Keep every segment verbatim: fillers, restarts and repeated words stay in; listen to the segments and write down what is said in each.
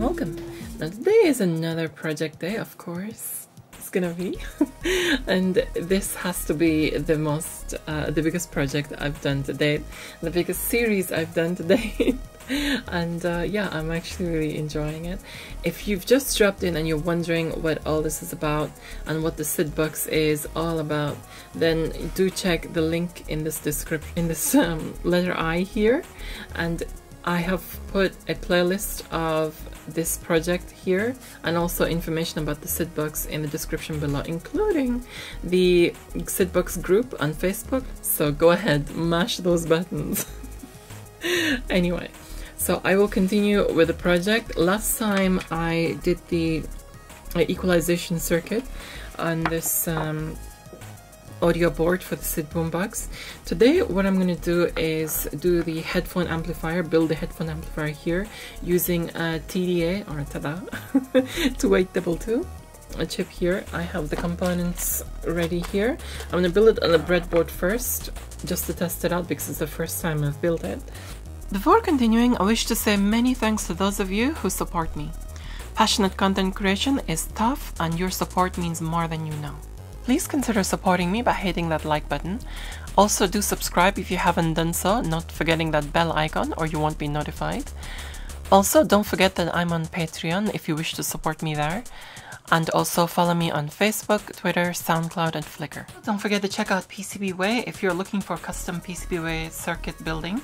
and welcome. Now today is another project day, of course, it's gonna be, and this has to be the most, uh, the biggest project I've done to date, the biggest series I've done to date. And uh, yeah, I'm actually really enjoying it. If you've just dropped in and you're wondering what all this is about and what the SIDBox is all about, then do check the link in this description, in this um, letter I here, and I have put a playlist of this project here and also information about the SIDBox in the description below, including the SIDBox group on Facebook, so go ahead, mash those buttons. Anyway, so I will continue with the project. Last time I did the equalization circuit on this um, audio board for the SIDBoombox. Today what I'm going to do is do the headphone amplifier, build the headphone amplifier here using a T D A, or T D A, two eight two two, a chip here. I have the components ready here. I'm going to build it on the breadboard first, just to test it out because it's the first time I've built it. Before continuing, I wish to say many thanks to those of you who support me. Passionate content creation is tough and your support means more than you know. Please consider supporting me by hitting that like button. Also do subscribe if you haven't done so, not forgetting that bell icon or you won't be notified. Also don't forget that I'm on Patreon if you wish to support me there. And also follow me on Facebook, Twitter, SoundCloud and Flickr. Don't forget to check out PCBWay if you're looking for custom PCBWay circuit building.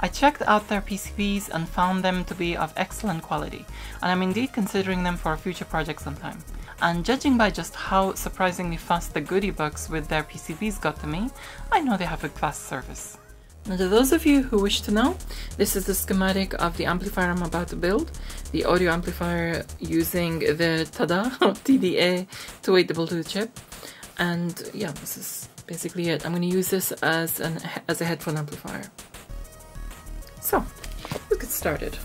I checked out their P C Bs and found them to be of excellent quality, and I'm indeed considering them for a future project sometime. And judging by just how surprisingly fast the goodie box with their P C Bs got to me, I know they have a class service. Now to those of you who wish to know, this is the schematic of the amplifier I'm about to build, the audio amplifier using the T D A, T D A two eight two two chip, and yeah, this is basically it. I'm going to use this as, an, as a headphone amplifier. So, let's get started.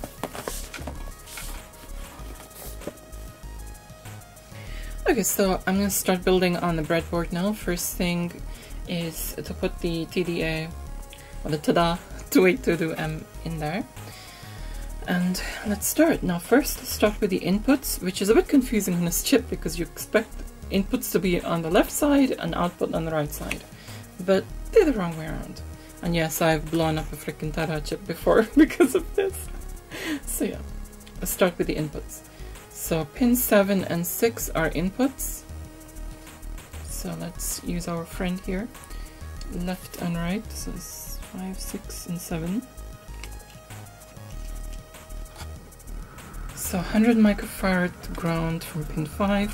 Okay, so I'm going to start building on the breadboard now. First thing is to put the T D A, or the T D A two eight two two M in there. And let's start. Now first, let's start with the inputs, which is a bit confusing on this chip because you expect inputs to be on the left side and output on the right side. But they're the wrong way around. And yes, I've blown up a freaking T D A chip before because of this. So yeah, let's start with the inputs. So pins seven and six are inputs. So let's use our friend here. Left and right, so it's five, six and seven. So one hundred microfarad ground from pin five.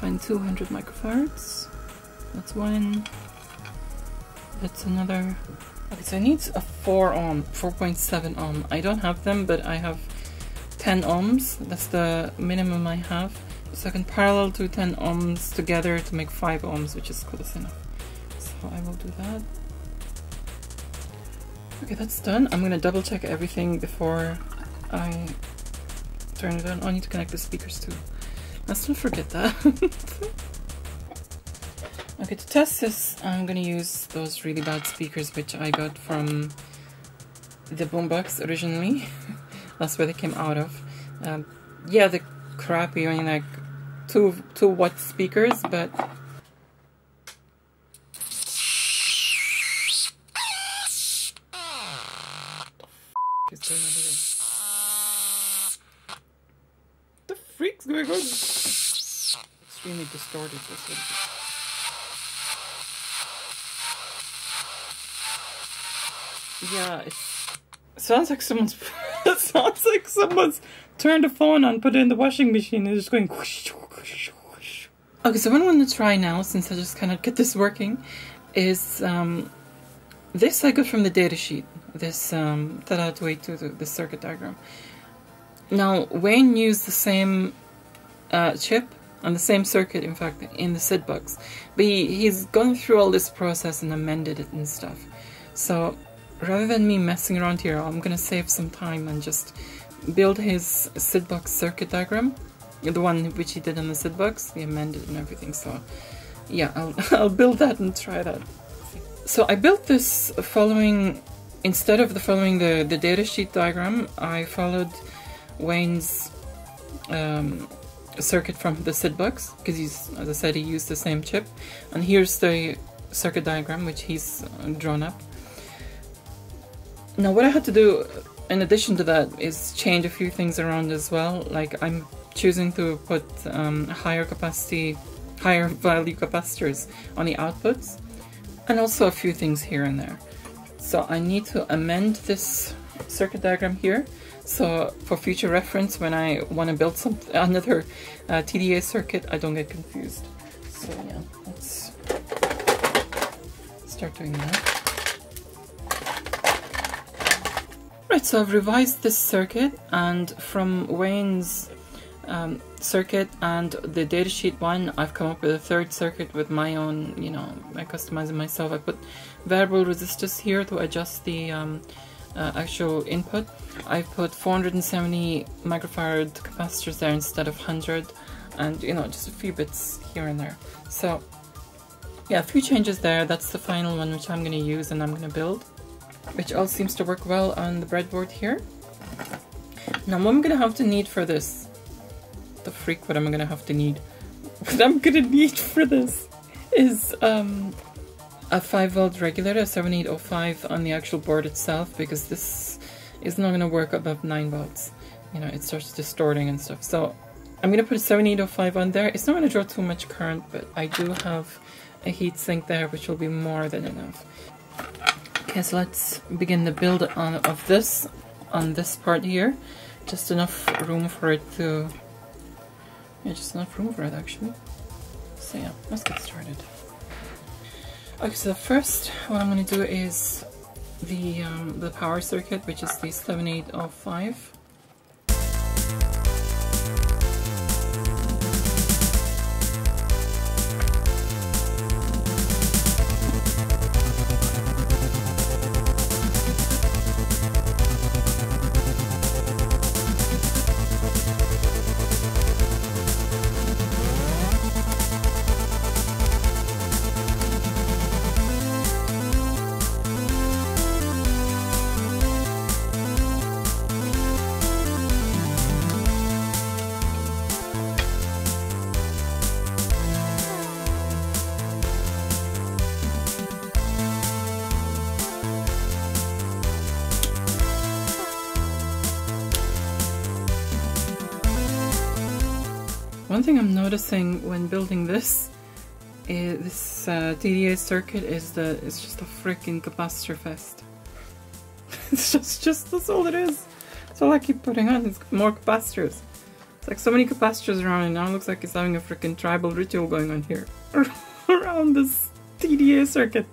Find two hundred microfarads. That's one. That's another. Okay, so I need a four ohm, four point seven ohm. I don't have them, but I have ten ohms. That's the minimum I have. So I can parallel two ten ohms together to make five ohms, which is close enough. So I will do that. Okay, that's done. I'm gonna double check everything before I turn it on. Oh, I need to connect the speakers too. Let's not forget that. Okay, to test this, I'm gonna use those really bad speakers which I got from the boombox originally. That's where they came out of. Um, yeah, the crappy, I mean, like two two watt speakers, but the freak's going on. Extremely distorted. This Yeah, it sounds like someone's it sounds like someone's turned the phone on, put it in the washing machine, and it's just going whoosh, whoosh, whoosh. Okay, so what I want to try now, since I just cannot get this working, is um, this I got from the datasheet. This um, T D A two eight two two, the circuit diagram. Now Wayne used the same uh, chip on the same circuit, in fact, in the SIDBox, but he, he's gone through all this process and amended it and stuff. So rather than me messing around here, I'm gonna save some time and just build his SIDBox circuit diagram, the one which he did on the SIDBox, the amended and everything. So yeah, I'll, I'll build that and try that. So I built this following, instead of the following the, the datasheet diagram, I followed Wayne's um, circuit from the SIDBox, because he's, as I said, he used the same chip. And here's the circuit diagram which he's drawn up. Now what I had to do in addition to that is change a few things around as well, like I'm choosing to put um, higher capacity, higher value capacitors on the outputs, and also a few things here and there. So I need to amend this circuit diagram here, so for future reference when I want to build some another uh, T D A circuit, I don't get confused. So yeah, let's start doing that. Right, so I've revised this circuit, and from Wayne's um, circuit and the datasheet one, I've come up with a third circuit with my own, you know, I customized it myself. I put variable resistors here to adjust the um, uh, actual input. I've put four hundred seventy microfarad capacitors there instead of one hundred, and you know, just a few bits here and there. So yeah, a few changes there. That's the final one which I'm going to use and I'm going to build, which all seems to work well on the breadboard here. Now what I'm going to have to need for this, the freak what I'm going to have to need, what I'm going to need for this is um, a five volt regulator, a seventy-eight oh five on the actual board itself, because this is not going to work above nine volts. You know, it starts distorting and stuff. So I'm going to put a seventy-eight oh five on there. It's not going to draw too much current, but I do have a heat sink there which will be more than enough. Okay, so let's begin the build on, of this, on this part here. Just enough room for it to, yeah, just enough room for it actually. So yeah, let's get started. Okay, so first what I'm going to do is the, um, the power circuit, which is the seventy-eight oh five. One thing I'm noticing when building this is this uh, T D A circuit is that it's just a freaking capacitor fest. It's just, just that's all it is. That's all I keep putting on. It's more capacitors. It's like so many capacitors around, and now it looks like it's having a freaking tribal ritual going on here around this T D A circuit.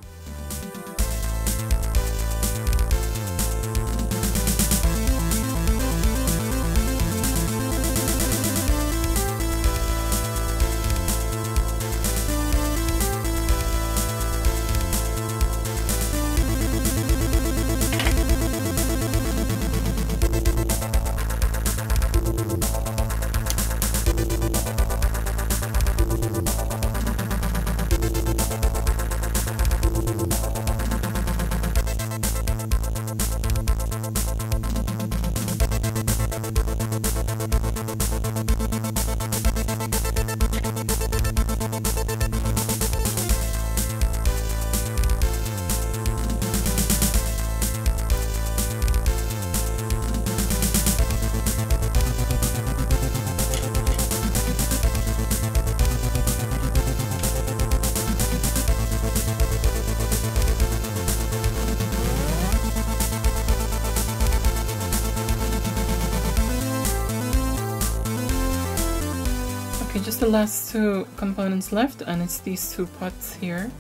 The last two components left, and it's these two pots here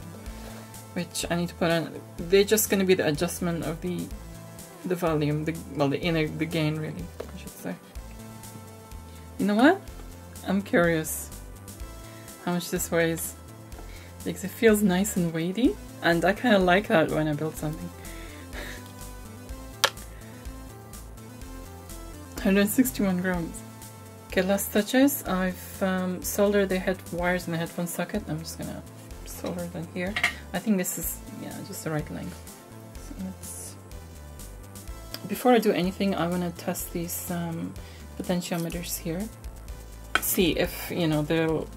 which I need to put on. They're just going to be the adjustment of the the volume, the well the inner the gain really, I should say. You know what, I'm curious how much this weighs, because it feels nice and weighty, and I kind of like that when I build something. one hundred sixty-one grams. Okay, last touches. I've um, soldered the head wires in the headphone socket. I'm just gonna solder them here. I think this is, yeah, just the right length. So let's... Before I do anything, I wanna test these um, potentiometers here. see if, you know, they'll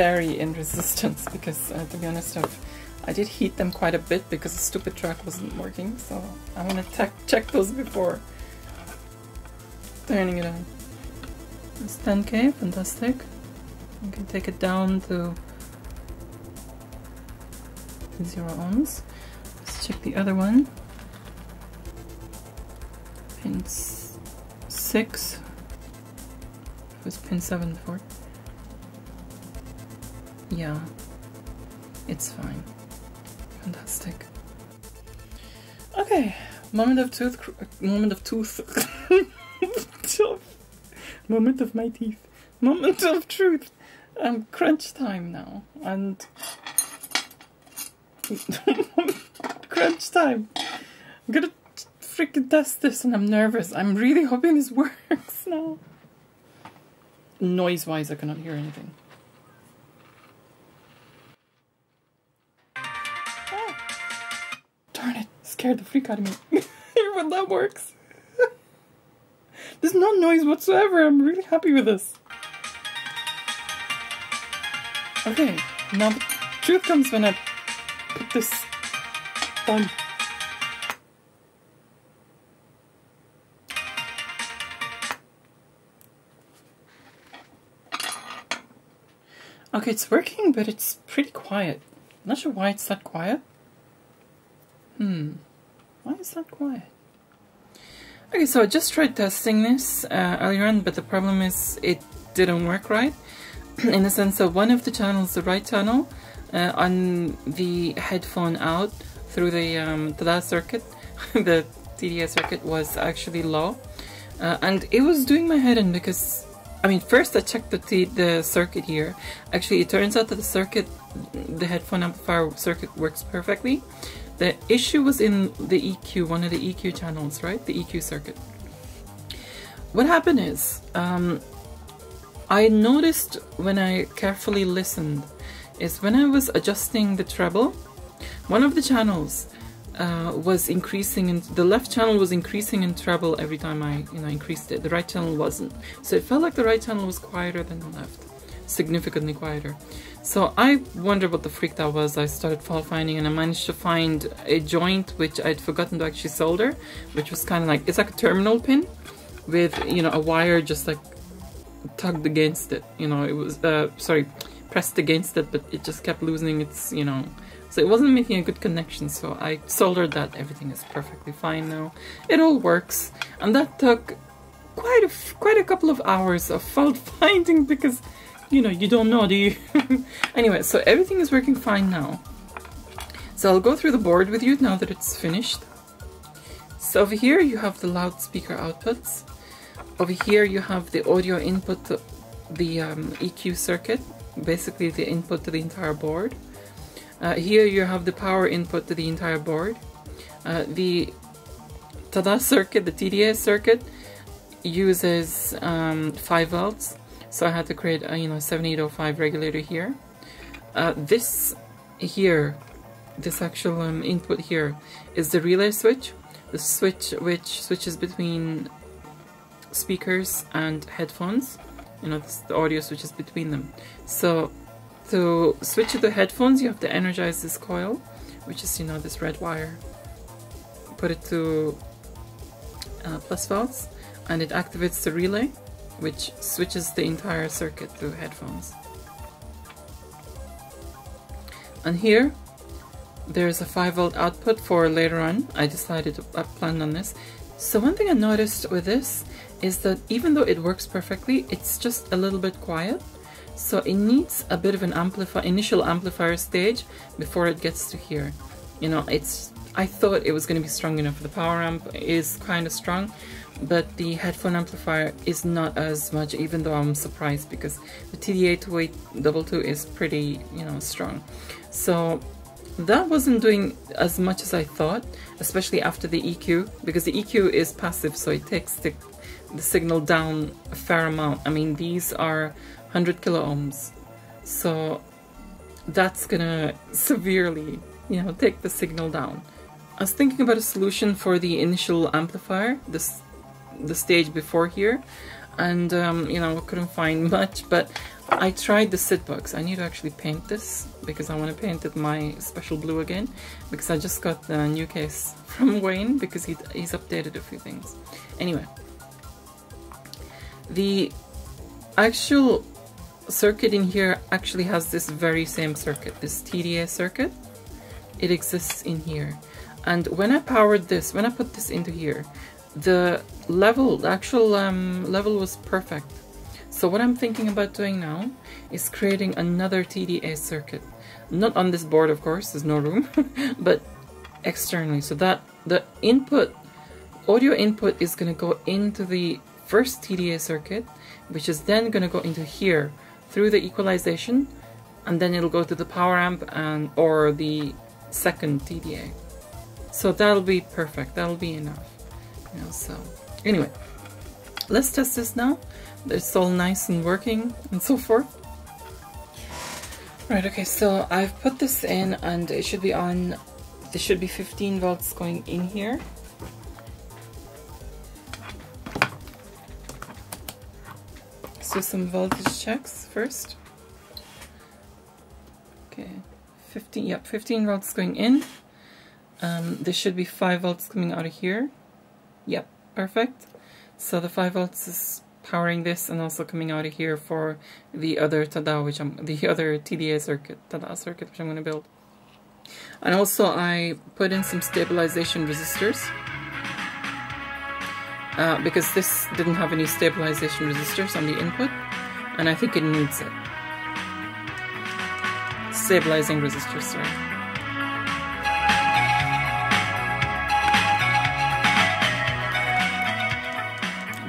vary in resistance, because uh, to be honest, I've, I did heat them quite a bit because the stupid track wasn't working, so I'm gonna check those before turning it on. It's ten K, fantastic. You can take it down to zero ohms. Let's check the other one. Pin six. It was pin seven before. Yeah, it's fine. Fantastic. Okay, moment of tooth, cr moment of tooth, moment of my teeth, moment of truth. Um, crunch time now, and crunch time. I'm gonna freaking test this, and I'm nervous. I'm really hoping this works now. Noise-wise, I cannot hear anything. Scared the freak out of me when that works. There's no noise whatsoever. I'm really happy with this. Okay, now the truth comes when I put this on. Okay, it's working, but it's pretty quiet. I'm not sure why it's that quiet. Hmm, why is that quiet? Okay, so I just tried testing this uh, earlier on, but the problem is it didn't work right. In the sense that one of the channels, the right channel, uh, on the headphone out through the, um, the last circuit, the T D A circuit, was actually low. Uh, and it was doing my head in because, I mean, first I checked the, t the circuit here. Actually, it turns out that the circuit, the headphone amplifier circuit, works perfectly. The issue was in the E Q, one of the E Q channels, right? The E Q circuit. What happened is, um, I noticed when I carefully listened, is when I was adjusting the treble, one of the channels uh, was increasing, in, the left channel was increasing in treble every time I you know, increased it. The right channel wasn't. So it felt like the right channel was quieter than the left, significantly quieter. So I wondered what the freak that was. I started fault finding, and I managed to find a joint which I'd forgotten to actually solder, which was kind of like, it's like a terminal pin with, you know, a wire just like tugged against it. You know, it was, uh, sorry, pressed against it, but it just kept losing its, you know, so it wasn't making a good connection. So I soldered that. Everything is perfectly fine now. It all works. And that took quite a, quite a couple of hours of fault finding because, you know, you don't know, do you? Anyway, so everything is working fine now. So I'll go through the board with you now that it's finished. So over here you have the loudspeaker outputs. Over here you have the audio input to the um, E Q circuit, basically the input to the entire board. Uh, here you have the power input to the entire board. Uh, the T D A circuit, the T D A circuit, uses um, five volts. So I had to create a, you know, seventy-eight oh five regulator here. Uh, this here, this actual um, input here, is the relay switch. The switch which switches between speakers and headphones. You know, this, the audio switches between them. So to switch it to headphones, you have to energize this coil, which is, you know, this red wire. Put it to uh, plus volts, and it activates the relay, which switches the entire circuit to headphones. And here, there's a five volt output for later on. I decided to plan on this. So one thing I noticed with this is that even though it works perfectly, it's just a little bit quiet. So it needs a bit of an amplifi- initial amplifier stage before it gets to here. You know, it's, I thought it was going to be strong enough. The power amp is kind of strong, but the headphone amplifier is not as much, even though I'm surprised because the T D A twenty-eight twenty-two is pretty, you know, strong. So that wasn't doing as much as I thought, especially after the E Q, because the E Q is passive, so it takes the, the signal down a fair amount. I mean, these are one hundred kilo ohms, so that's gonna severely, you know, take the signal down. I was thinking about a solution for the initial amplifier, this the stage before here, and um, you know, I couldn't find much, but I tried the SIDBox. I need to actually paint this because I want to paint it my special blue again, because I just got the new case from Wayne because he, he's updated a few things. Anyway, the actual circuit in here actually has this very same circuit, this T D A circuit. It exists in here. And when I powered this, when I put this into here, the level, the actual um, level was perfect. So what I'm thinking about doing now is creating another T D A circuit. Not on this board, of course, there's no room, but externally. So that the input, audio input, is going to go into the first T D A circuit, which is then going to go into here through the equalization, and then it'll go to the power amp and or the second T D A. So that'll be perfect, that'll be enough. You know, so anyway, let's test this now. It's all nice and working and so forth. Right, okay, so I've put this in and it should be on, there should be fifteen volts going in here. Let's do some voltage checks first. Okay, fifteen, yep, fifteen volts going in. Um, there should be five volts coming out of here. Yep, perfect. So the five volts is powering this and also coming out of here for the other T D A, which I'm, the other T D A circuit, T D A circuit, which I'm going to build. And also I put in some stabilization resistors, uh, because this didn't have any stabilization resistors on the input, and I think it needs it. Stabilizing resistors, sorry.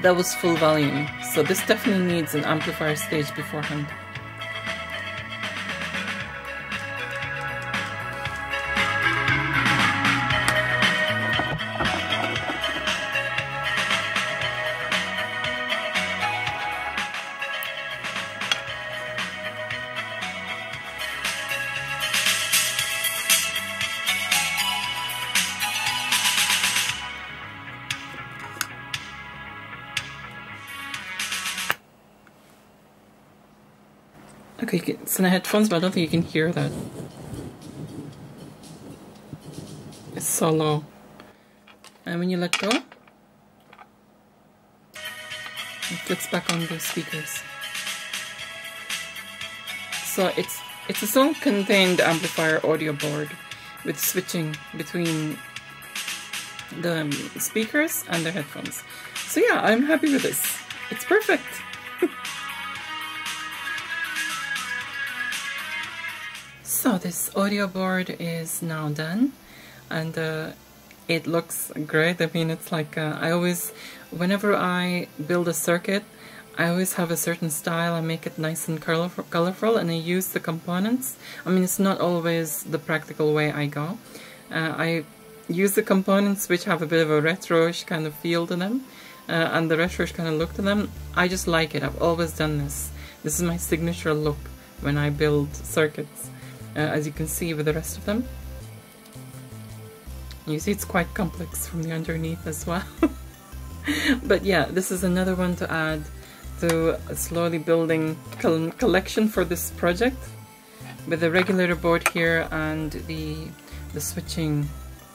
That was full volume, so this definitely needs an amplifier stage beforehand. Okay, it's in the headphones, but I don't think you can hear that. It's so low. And when you let go, it clicks back on the speakers. So it's it's a self-contained amplifier audio board with switching between the speakers and the headphones. So yeah, I'm happy with this. It's perfect. So this audio board is now done, and uh, it looks great. I mean, it's like uh, I always, whenever I build a circuit, I always have a certain style. I make it nice and colorful, and I use the components. I mean, it's not always the practical way I go. Uh, I use the components which have a bit of a retro-ish kind of feel to them, uh, and the retro-ish kind of look to them. I just like it. I've always done this. This is my signature look when I build circuits. Uh, as you can see with the rest of them. You see it's quite complex from the underneath as well. But yeah, this is another one to add to a slowly building col collection for this project, with the regulator board here and the the switching,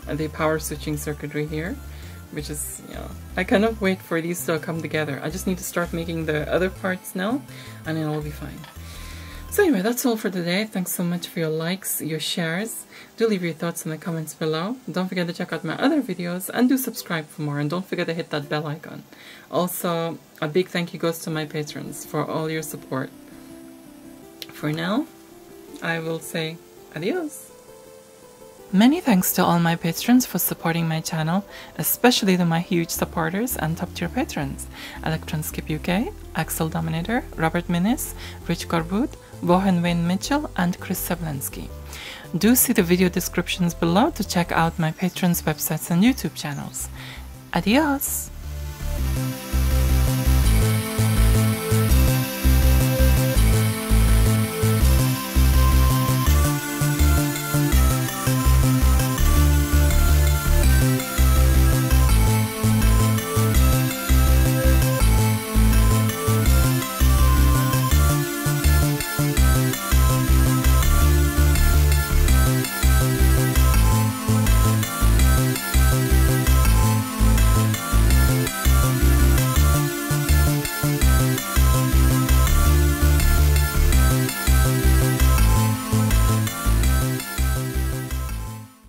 uh, the power switching circuitry here, which is, you know, I cannot wait for these to come together. I just need to start making the other parts now and it'll be fine. So anyway, that's all for today. Thanks so much for your likes, your shares. Do leave your thoughts in the comments below. Don't forget to check out my other videos and do subscribe for more, and don't forget to hit that bell icon. Also, a big thank you goes to my patrons for all your support. For now, I will say adios. Many thanks to all my patrons for supporting my channel, especially to my huge supporters and top tier patrons: Electronscape U K, Axel Dominator, Robert Minnis, Rich Corboud, Bohan Wayne Mitchell, and Chris Sablinsky. Do see the video descriptions below to check out my patrons' websites and YouTube channels. Adios!